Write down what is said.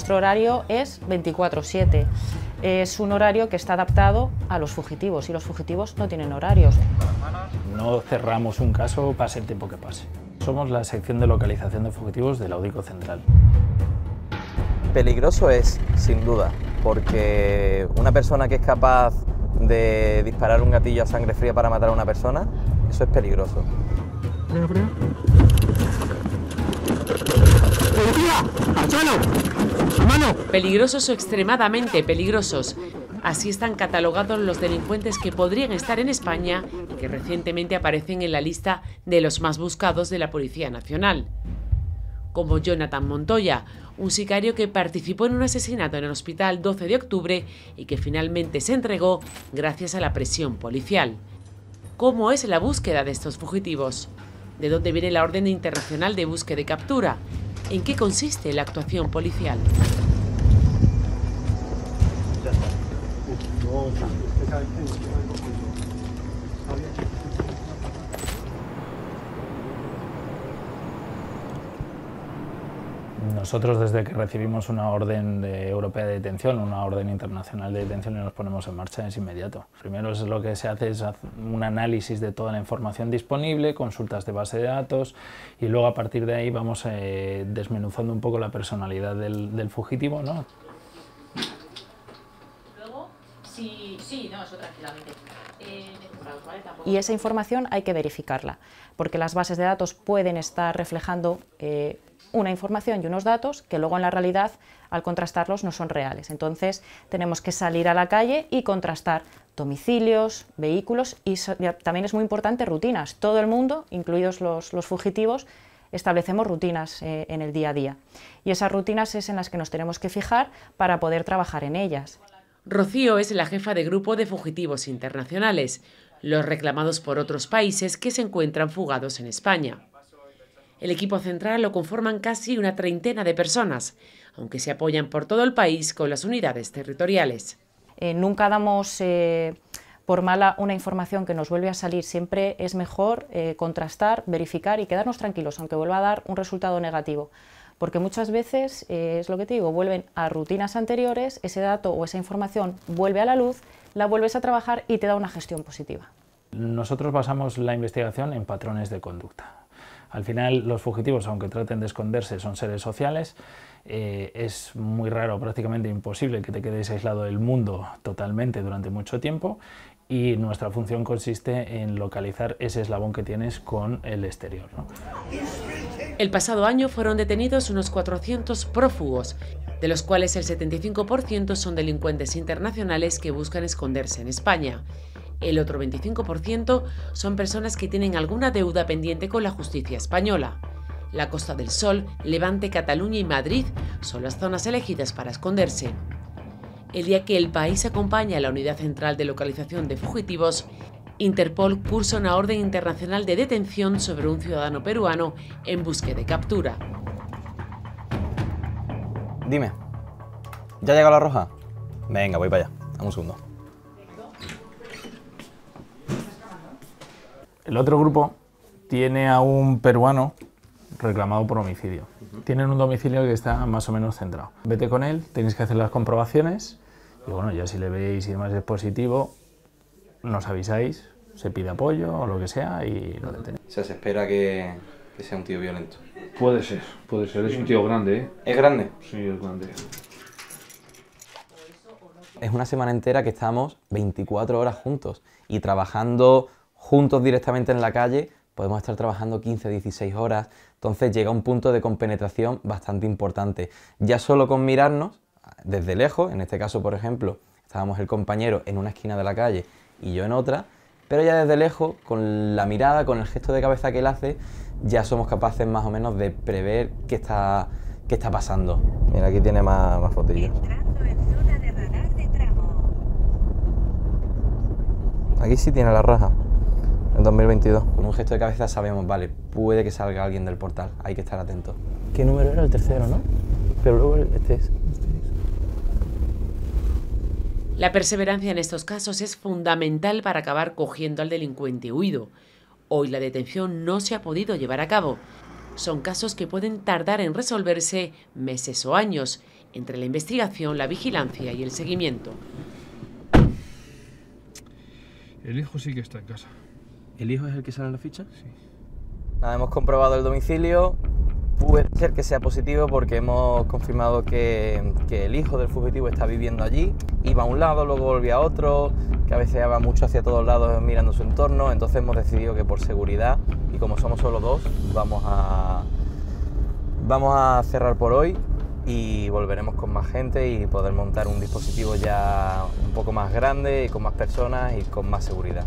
nuestro horario es 24/7. Es un horario que está adaptado a los fugitivos y los fugitivos no tienen horarios. No cerramos un caso, pase el tiempo que pase. Somos la sección de localización de fugitivos del Audico Central. Peligroso es, sin duda, porque una persona que es capaz de disparar un gatillo a sangre fría para matar a una persona, eso es peligroso. Peligrosos o extremadamente peligrosos. Así están catalogados los delincuentes que podrían estar en España y que recientemente aparecen en la lista de los más buscados de la Policía Nacional. Como Jonathan Montoya, un sicario que participó en un asesinato en el hospital 12 de octubre y que finalmente se entregó gracias a la presión policial. ¿Cómo es la búsqueda de estos fugitivos? ¿De dónde viene la orden internacional de búsqueda y captura? ¿En qué consiste la actuación policial? Nosotros, desde que recibimos una orden europea de detención, una orden internacional de detención, y nos ponemos en marcha, es inmediato. Primero es lo que se hace es un análisis de toda la información disponible, consultas de base de datos, y luego a partir de ahí vamos desmenuzando un poco la personalidad del fugitivo, ¿no? Luego, sí, eso tranquilamente. Y esa información hay que verificarla, porque las bases de datos pueden estar reflejando una información y unos datos que luego en la realidad, al contrastarlos, no son reales. Entonces tenemos que salir a la calle y contrastar domicilios, vehículos y también es muy importante rutinas. Todo el mundo, incluidos los fugitivos, establecemos rutinas en el día a día. Y esas rutinas es en las que nos tenemos que fijar para poder trabajar en ellas. Rocío es la jefa de grupo de fugitivos internacionales, los reclamados por otros países que se encuentran fugados en España. El equipo central lo conforman casi una treintena de personas, aunque se apoyan por todo el país con las unidades territoriales. Nunca damos por mala una información que nos vuelve a salir. Siempre es mejor contrastar, verificar y quedarnos tranquilos, aunque vuelva a dar un resultado negativo. Porque muchas veces, es lo que te digo, vuelven a rutinas anteriores, ese dato o esa información vuelve a la luz, la vuelves a trabajar y te da una gestión positiva. Nosotros basamos la investigación en patrones de conducta. Al final, los fugitivos, aunque traten de esconderse, son seres sociales. Es muy raro, prácticamente imposible, que te quedes aislado del mundo totalmente durante mucho tiempo y nuestra función consiste en localizar ese eslabón que tienes con el exterior, ¿no? El pasado año fueron detenidos unos 400 prófugos, de los cuales el 75% son delincuentes internacionales que buscan esconderse en España. El otro 25% son personas que tienen alguna deuda pendiente con la justicia española. La Costa del Sol, Levante, Cataluña y Madrid son las zonas elegidas para esconderse. El día que El País acompaña a la Unidad Central de Localización de Fugitivos, Interpol cursa una orden internacional de detención sobre un ciudadano peruano en búsqueda y captura. Dime, ¿ya llegó La Roja? Venga, voy para allá, dame un segundo. El otro grupo tiene a un peruano reclamado por homicidio. Tienen un domicilio que está más o menos centrado. Vete con él, tenéis que hacer las comprobaciones y bueno, ya si le veis y demás es positivo, nos avisáis, se pide apoyo o lo que sea y lo detenéis. O sea, se espera que sea un tío violento. Puede ser, es un tío grande, ¿eh? ¿Es grande? Sí, es grande. Es una semana entera que estamos 24 horas juntos y trabajando juntos directamente en la calle, podemos estar trabajando 15, 16 horas, entonces llega un punto de compenetración bastante importante. Ya solo con mirarnos, desde lejos, en este caso por ejemplo, estábamos el compañero en una esquina de la calle y yo en otra, pero ya desde lejos, con la mirada, con el gesto de cabeza que él hace, ya somos capaces más o menos de prever qué está pasando. Mira, aquí tiene más fotillos. Aquí sí tiene La Raja. En 2022. Con un gesto de cabeza sabemos, vale, puede que salga alguien del portal, hay que estar atentos. ¿Qué número era? El tercero, ¿no? Pero luego este es. La perseverancia en estos casos es fundamental para acabar cogiendo al delincuente huido. Hoy la detención no se ha podido llevar a cabo. Son casos que pueden tardar en resolverse meses o años entre la investigación, la vigilancia y el seguimiento. El hijo sí que está en casa. ¿El hijo es el que sale en la ficha? Sí. Nada, hemos comprobado el domicilio. Puede ser que sea positivo porque hemos confirmado que el hijo del fugitivo está viviendo allí. Iba a un lado, luego volvía a otro, que a veces va mucho hacia todos lados mirando su entorno. Entonces hemos decidido que por seguridad, y como somos solo dos, vamos a cerrar por hoy y volveremos con más gente y poder montar un dispositivo ya un poco más grande y con más personas y con más seguridad.